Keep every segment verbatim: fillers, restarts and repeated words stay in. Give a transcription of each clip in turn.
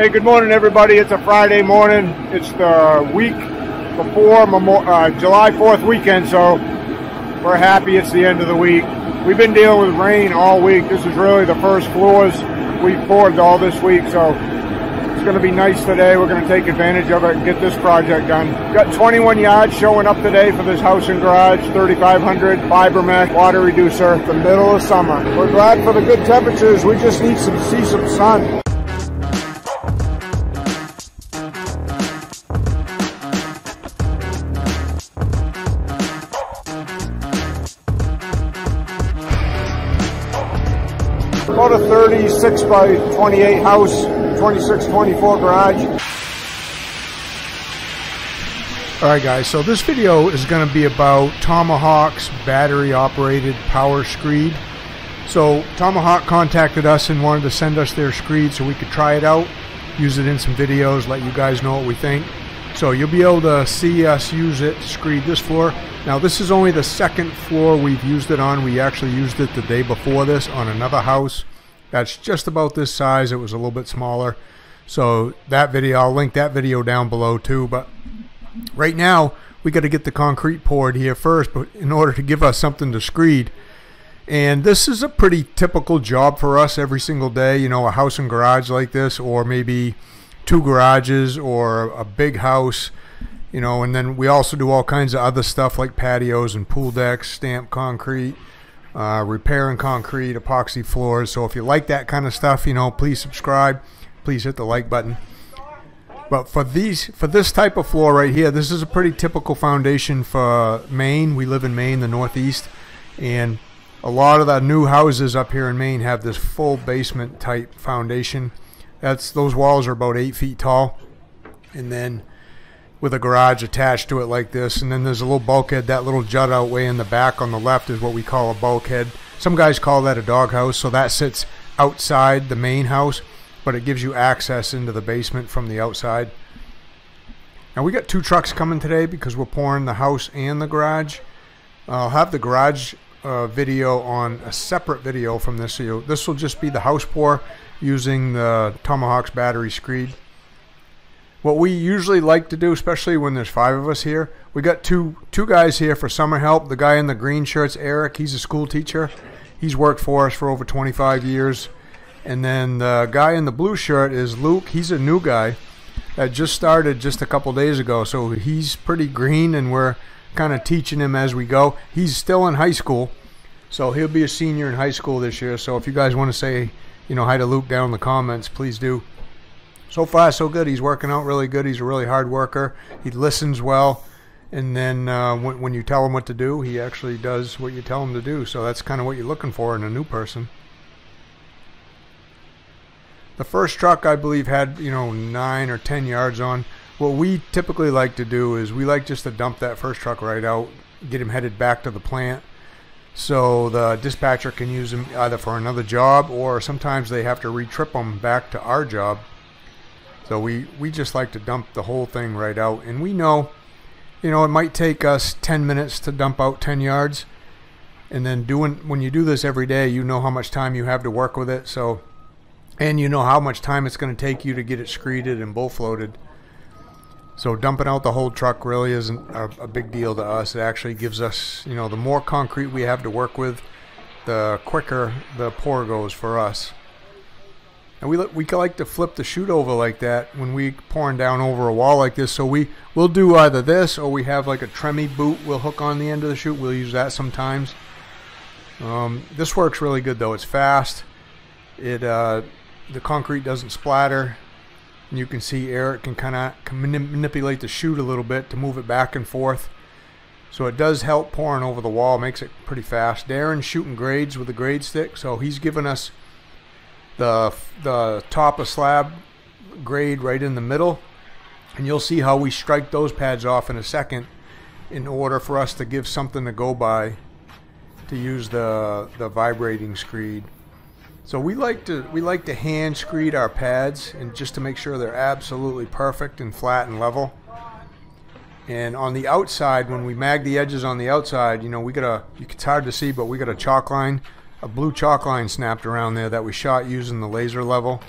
Hey, good morning, everybody. It's a Friday morning. It's the week before Memor uh, July fourth weekend, so we're happy it's the end of the week. We've been dealing with rain all week. This is really the first floors we've poured all this week, so it's going to be nice today. We're going to take advantage of it and get this project done. Got twenty-one yards showing up today for this house and garage, thirty-five hundred, Fibermax, water reducer. It's the middle of summer. We're glad for the good temperatures. We just need to see some sun. About a thirty-six by twenty-eight house, twenty-six twenty-four garage. Alright guys, so this video is going to be about Tomahawk's battery operated power screed. So Tomahawk contacted us and wanted to send us their screed so we could try it out, use it in some videos, let you guys know what we think. So you'll be able to see us use it, screed this floor. Now this is only the second floor we've used it on. We actually used it the day before this on another house that's just about this size. It was a little bit smaller. So that video, I'll link that video down below too. But right now we got to get the concrete poured here first, but in order to give us something to screed. And this is a pretty typical job for us every single day, you know, a house and garage like this, or maybe two garages or a big house, you know. And then we also do all kinds of other stuff like patios and pool decks, stamp concrete, uh, repairing concrete, epoxy floors. So if you like that kind of stuff, you know, please subscribe, please hit the like button. But for these, for this type of floor right here, this is a pretty typical foundation for Maine. We live in Maine, the Northeast, and a lot of the new houses up here in Maine have this full basement type foundation. That's, those walls are about eight feet tall, and then with a garage attached to it like this. And then there's a little bulkhead, that little jut out way in the back on the left is what we call a bulkhead. Some guys call that a doghouse. So that sits outside the main house, but it gives you access into the basement from the outside. Now we got two trucks coming today because we're pouring the house and the garage. I'll have the garage uh, video on a separate video from this. So this will just be the house pour using the Tomahawk's battery screed. What we usually like to do, especially when there's five of us here, we got two two guys here for summer help. The guy in the green shirt's Eric. He's a school teacher. He's worked for us for over twenty-five years. And then the guy in the blue shirt is Luke. He's a new guy that just started just a couple days ago, so he's pretty green and we're kind of teaching him as we go. He's still in high school, so he'll be a senior in high school this year. So if you guys want to say, you know, hi to Luke down in the comments, please do. So far so good. He's working out really good. He's a really hard worker. He listens well, and then uh, when, when you tell him what to do, he actually does what you tell him to do. So that's kind of what you're looking for in a new person. The first truck, I believe, had, you know, nine or ten yards on. What we typically like to do is we like just to dump that first truck right out, get him headed back to the plant, so the dispatcher can use them either for another job, or sometimes they have to re-trip them back to our job. So we, we just like to dump the whole thing right out. And we know, you know, it might take us ten minutes to dump out ten yards. And then doing, when you do this every day, you know how much time you have to work with it. So, and you know how much time it's going to take you to get it screeded and bull floated. So dumping out the whole truck really isn't a, a big deal to us. It actually gives us, you know, the more concrete we have to work with, the quicker the pour goes for us. And we, we like to flip the chute over like that when we pouring down over a wall like this. So we, we'll do either this, or we have like a tremie boot we'll hook on the end of the chute. We'll use that sometimes. Um, this works really good though. It's fast. It uh, the concrete doesn't splatter. You can see Eric can kind of manipulate the chute a little bit to move it back and forth. So it does help pouring over the wall, makes it pretty fast. Darren's shooting grades with a grade stick, so he's giving us the, the top of slab grade right in the middle. And you'll see how we strike those pads off in a second in order for us to give something to go by to use the, the vibrating screed. So we like to we like to hand screed our pads, and just to make sure they're absolutely perfect and flat and level. And on the outside, when we mag the edges on the outside, you know, we got a, it's hard to see, but we got a chalk line, a blue chalk line snapped around there that we shot using the laser level.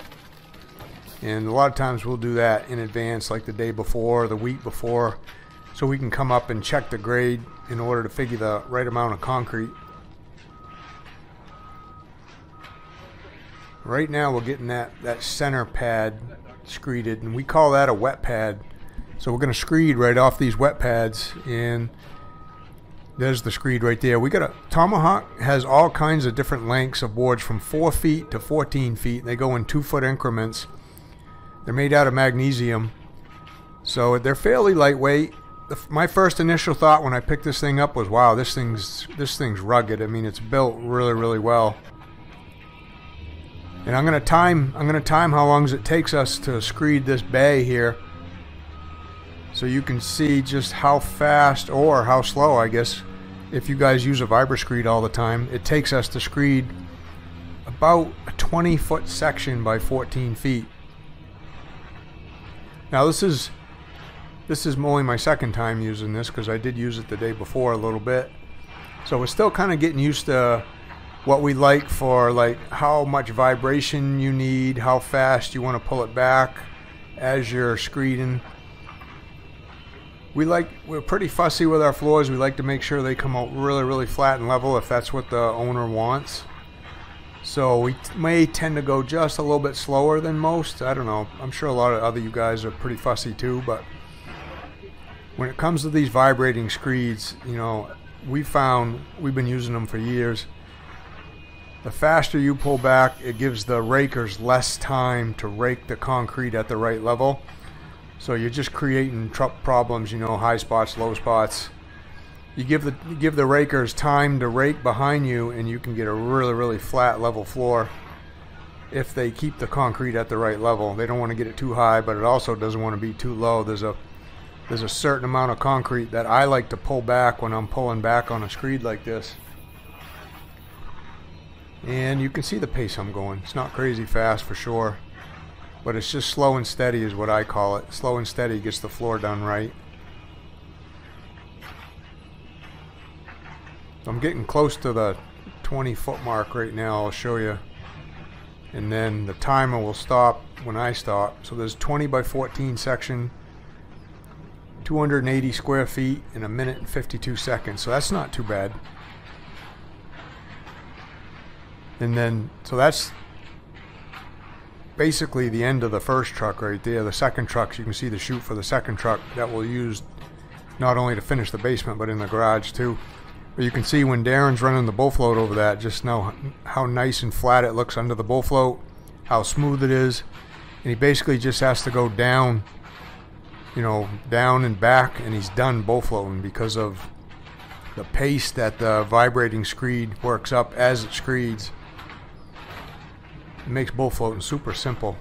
And a lot of times we'll do that in advance, like the day before, the week before, so we can come up and check the grade in order to figure the right amount of concrete. Right now we're getting that, that center pad screeded, and we call that a wet pad. So we're going to screed right off these wet pads, and there's the screed right there. We got a Tomahawk has all kinds of different lengths of boards from four feet to fourteen feet. They go in two foot increments. They're made out of magnesium, so they're fairly lightweight. The, my first initial thought when I picked this thing up was, wow, this thing's this thing's rugged. I mean, it's built really, really well. And I'm gonna time I'm gonna time how long it takes us to screed this bay here, so you can see just how fast or how slow, I guess, if you guys use a vibra screed all the time, it takes us to screed about a twenty foot section by fourteen feet. Now this is this is only my second time using this, because I did use it the day before a little bit. So we're still kind of getting used to what we like for like how much vibration you need, how fast you want to pull it back as you're screeding. We like we're pretty fussy with our floors. We like to make sure they come out really, really flat and level if that's what the owner wants. So we may tend to go just a little bit slower than most. I don't know. I'm sure a lot of other you guys are pretty fussy too, but when it comes to these vibrating screeds, you know, we found, we've been using them for years, the faster you pull back, it gives the rakers less time to rake the concrete at the right level. So you're just creating tr problems, you know, high spots, low spots. You give the you give the rakers time to rake behind you, and you can get a really, really flat level floor if they keep the concrete at the right level. They don't want to get it too high, but it also doesn't want to be too low. There's a there's a certain amount of concrete that I like to pull back when I'm pulling back on a screed like this. And you can see the pace I'm going. It's not crazy fast for sure, but it's just slow and steady is what I call it. Slow and steady gets the floor done right. I'm getting close to the twenty foot mark right now, I'll show you. And then the timer will stop when I stop. So there's twenty by fourteen section, two hundred eighty square feet in a minute and fifty-two seconds. So that's not too bad. And then, so that's basically the end of the first truck right there. The second truck, so you can see the chute for the second truck that we'll use not only to finish the basement, but in the garage too. But you can see when Darren's running the bull float over that, just know how nice and flat it looks under the bull float, how smooth it is. And he basically just has to go down, you know, down and back, and he's done bull floating because of the pace that the vibrating screed works up as it screeds. It makes bull floating super simple.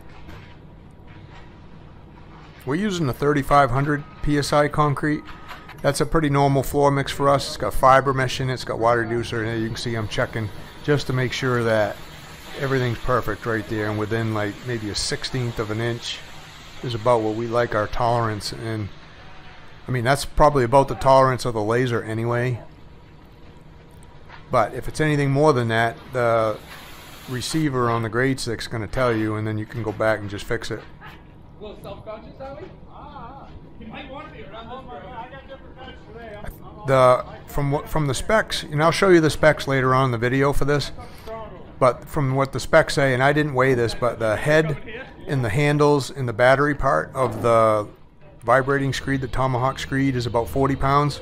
We're using the thirty-five hundred P S I concrete. That's a pretty normal floor mix for us. It's got fiber mesh in it, it's got water reducer, and you can see I'm checking just to make sure that everything's perfect right there, and within like maybe a sixteenth of an inch is about what we like our tolerance. And I mean, that's probably about the tolerance of the laser anyway, but if it's anything more than that, the receiver on the grade six is going to tell you, and then you can go back and just fix it. A little self-conscious, are we? Ah, you might want to be around this room. The from from the specs, and I'll show you the specs later on in the video for this, but from what the specs say, and I didn't weigh this, but the head and the handles and the battery part of the vibrating screed, the Tomahawk screed, is about forty pounds,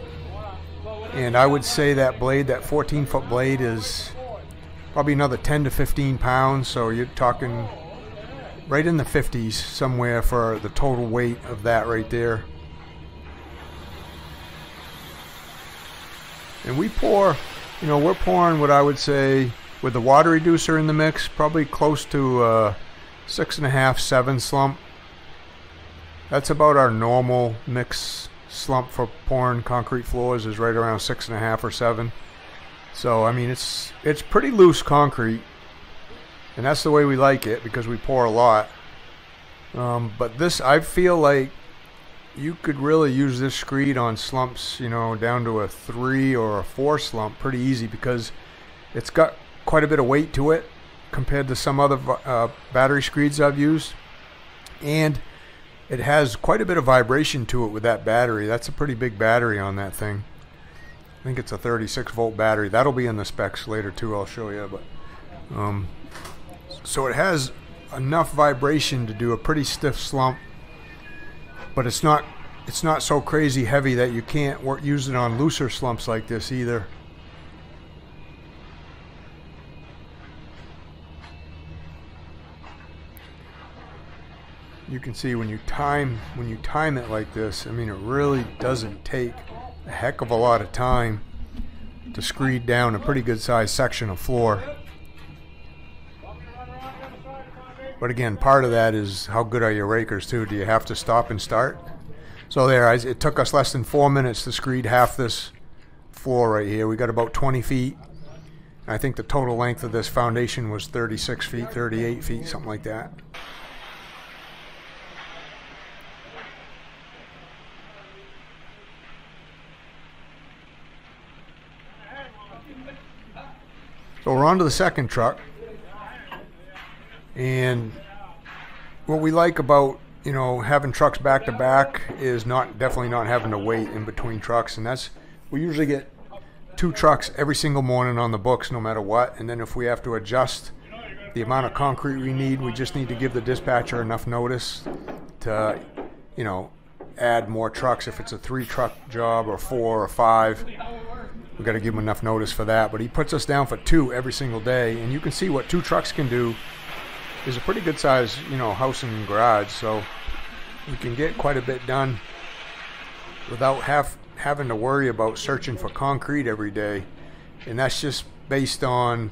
and I would say that blade, that fourteen foot blade, is probably another ten to fifteen pounds. So you're talking right in the fifties somewhere for the total weight of that right there. And we pour, you know, we're pouring what I would say with the water reducer in the mix, probably close to uh, six and a half, seven slump. That's about our normal mix slump for pouring concrete floors, is right around six and a half or seven. So I mean, it's it's pretty loose concrete, and that's the way we like it because we pour a lot. Um, but this, I feel like you could really use this screed on slumps, you know, down to a three or a four slump pretty easy, because it's got quite a bit of weight to it compared to some other uh, battery screeds I've used. and it has quite a bit of vibration to it with that battery. That's a pretty big battery on that thing. I think it's a thirty-six volt battery. That'll be in the specs later too, I'll show you. But um, so it has enough vibration to do a pretty stiff slump, but it's not it's not so crazy heavy that you can't work, use it on looser slumps like this either. You can see when you time when you time it like this, I mean, it really doesn't take a heck of a lot of time to screed down a pretty good sized section of floor. But again, part of that is how good are your rakers too? Do you have to stop and start? So there, I, it took us less than four minutes to screed half this floor right here. We got about twenty feet. I think the total length of this foundation was thirty-six feet, thirty-eight feet, something like that. So we're on to the second truck, and what we like about, you know, having trucks back to back is not definitely not having to wait in between trucks, and that's, we usually get two trucks every single morning on the books no matter what, and then if we have to adjust the amount of concrete we need, we just need to give the dispatcher enough notice to, you know, add more trucks if it's a three truck job or four or five. We've got to give him enough notice for that, but he puts us down for two every single day, and you can see what two trucks can do is a pretty good size, you know, house and garage, so we can get quite a bit done without have, having to worry about searching for concrete every day, and that's just based on,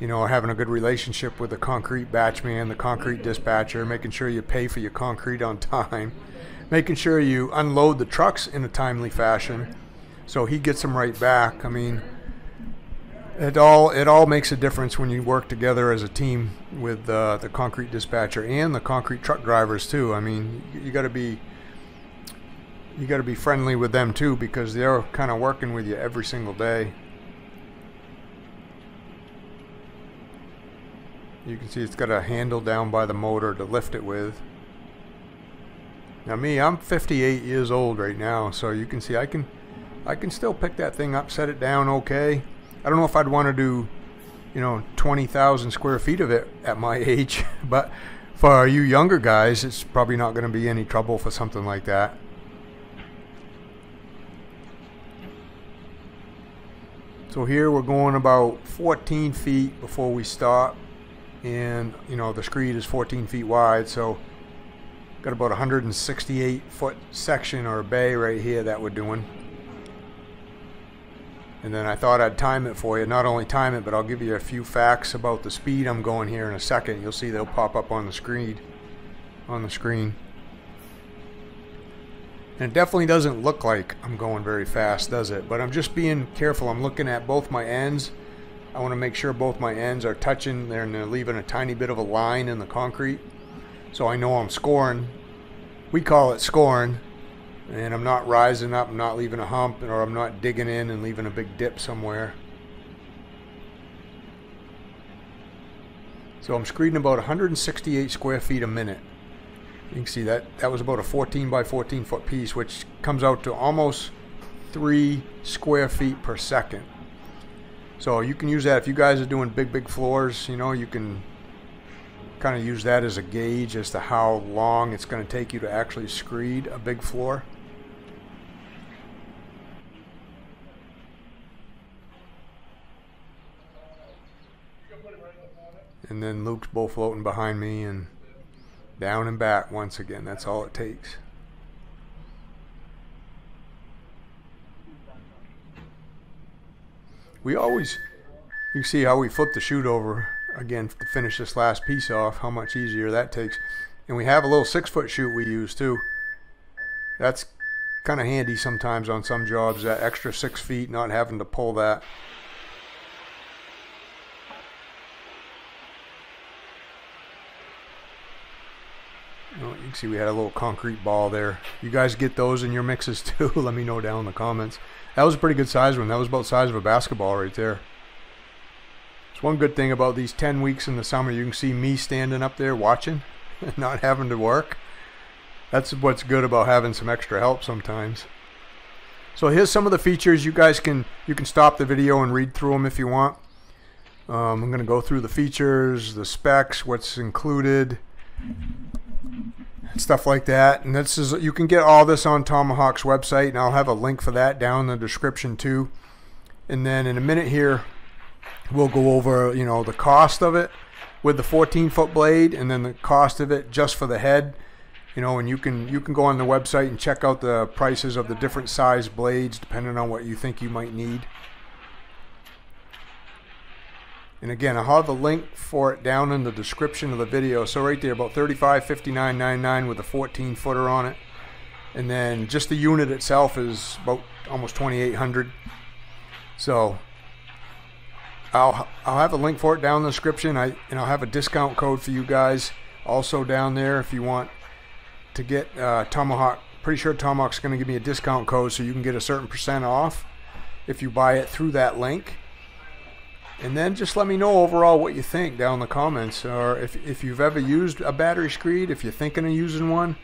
you know, having a good relationship with the concrete batch man, the concrete dispatcher, making sure you pay for your concrete on time, making sure you unload the trucks in a timely fashion, so he gets them right back. I mean, it all it all makes a difference when you work together as a team with uh, the concrete dispatcher and the concrete truck drivers too. I mean, you got to be you got to be friendly with them too, because they're kind of working with you every single day. You can see it's got a handle down by the motor to lift it with. Now me, I'm fifty-eight years old right now, so you can see I can. I can still pick that thing up, set it down okay. I don't know if I'd want to do, you know, twenty thousand square feet of it at my age, but for you younger guys, it's probably not going to be any trouble for something like that. So here we're going about fourteen feet before we stop, and you know the screed is fourteen feet wide, so got about one hundred sixty-eight foot section or bay right here that we're doing. And then I thought I'd time it for you. Not only time it, but I'll give you a few facts about the speed I'm going here in a second. You'll see they'll pop up on the screen. On the screen. And it definitely doesn't look like I'm going very fast, does it? But I'm just being careful. I'm looking at both my ends. I want to make sure both my ends are touching there, and they're leaving a tiny bit of a line in the concrete. So I know I'm scoring. We call it scoring. And I'm not rising up, I'm not leaving a hump, or I'm not digging in and leaving a big dip somewhere. So I'm screeding about one hundred sixty-eight square feet a minute. You can see that that was about a fourteen by fourteen foot piece, which comes out to almost three square feet per second. So you can use that if you guys are doing big, big floors. You know, you can kind of use that as a gauge as to how long it's going to take you to actually screed a big floor. And then Luke's bull floating behind me, and down and back once again. That's all it takes. We always, you see how we flip the chute over again to finish this last piece off, how much easier that takes. And we have a little six foot chute we use too. That's kind of handy sometimes on some jobs, that extra six feet, not having to pull that. Oh, you can see we had a little concrete ball there. You guys get those in your mixes too? Let me know down in the comments. That was a pretty good size one. That was about the size of a basketball right there. It's one good thing about these ten weeks in the summer, you can see me standing up there watching. and not having to work. That's what's good about having some extra help sometimes. So here's some of the features. You guys can you can stop the video and read through them if you want. Um, I'm going to go through the features, the specs, what's included, stuff like that. And this is, you can get all this on Tomahawk's website, and I'll have a link for that down in the description too. And then in a minute here, we'll go over, you know, the cost of it with the fourteen foot blade, and then the cost of it just for the head. You know, and you can you can go on the website and check out the prices of the different size blades depending on what you think you might need. And again, I'll have the link for it down in the description of the video. So right there, about thirty-five fifty-nine ninety-nine with a fourteen footer on it. And then just the unit itself is about almost twenty-eight hundred. So I'll I'll have a link for it down in the description. I and I'll have a discount code for you guys also down there if you want to get uh, Tomahawk. Pretty sure Tomahawk's going to give me a discount code, so you can get a certain percent off if you buy it through that link. And then just let me know overall what you think down in the comments, or if, if you've ever used a battery screed, if you're thinking of using one,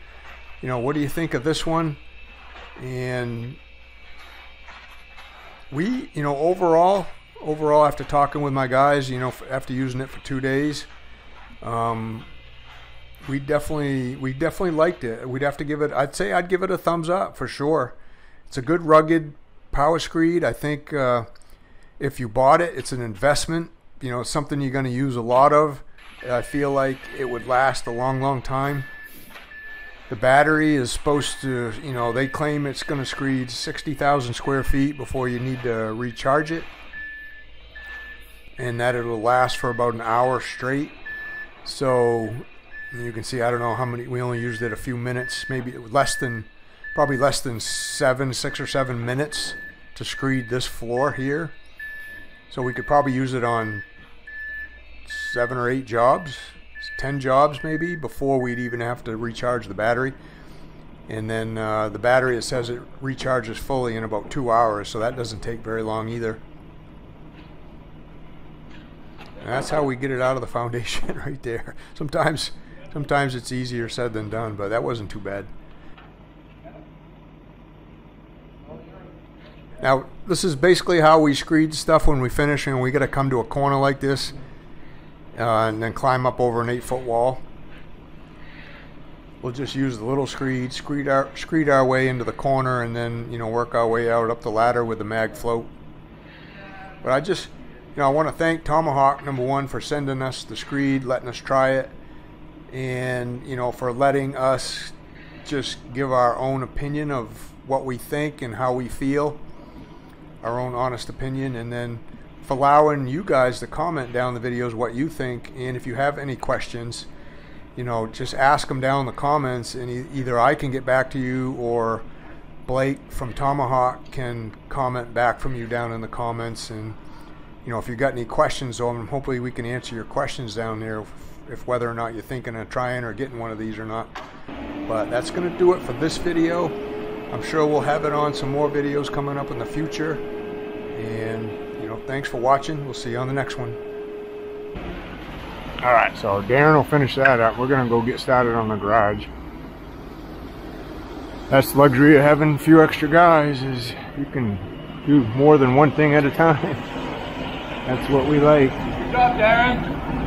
you know, what do you think of this one? And we, you know, overall, overall after talking with my guys, you know, after using it for two days, um, we definitely, we definitely liked it. We'd have to give it, I'd say I'd give it a thumbs up for sure. It's a good rugged power screed. I think, uh, if you bought it, it's an investment. You know, it's something you're going to use a lot of. I feel like it would last a long, long time. The battery is supposed to, you know, they claim it's going to screed sixty thousand square feet before you need to recharge it, and that it'll last for about an hour straight. So you can see, I don't know how many, we only used it a few minutes, maybe less than, probably less than seven, six or seven minutes to screed this floor here. So we could probably use it on seven or eight jobs, ten jobs maybe, before we'd even have to recharge the battery. And then uh, the battery, it says it recharges fully in about two hours, so that doesn't take very long either. And that's how we get it out of the foundation right there. Sometimes, sometimes it's easier said than done, but that wasn't too bad. Now, this is basically how we screed stuff when we finish, and we got to come to a corner like this uh, and then climb up over an eight foot wall. We'll just use the little screed, screed our, screed our way into the corner, and then, you know, work our way out up the ladder with the mag float. But I just, you know, I want to thank Tomahawk, number one, for sending us the screed, letting us try it, and, you know, for letting us just give our own opinion of what we think and how we feel. Our own honest opinion, and then for allowing you guys to comment down the videos what you think. And if you have any questions, you know, just ask them down in the comments, and e either I can get back to you, or Blake from Tomahawk can comment back from you down in the comments. And you know, if you got any questions on them, hopefully we can answer your questions down there, if, if whether or not you're thinking of trying or getting one of these or not. But that's going to do it for this video. I'm sure we'll have it on some more videos coming up in the future. And, you know, thanks for watching. We'll see you on the next one. All right, so Darren will finish that up. We're going to go get started on the garage. That's the luxury of having a few extra guys, is you can do more than one thing at a time. That's what we like. Good job, Darren.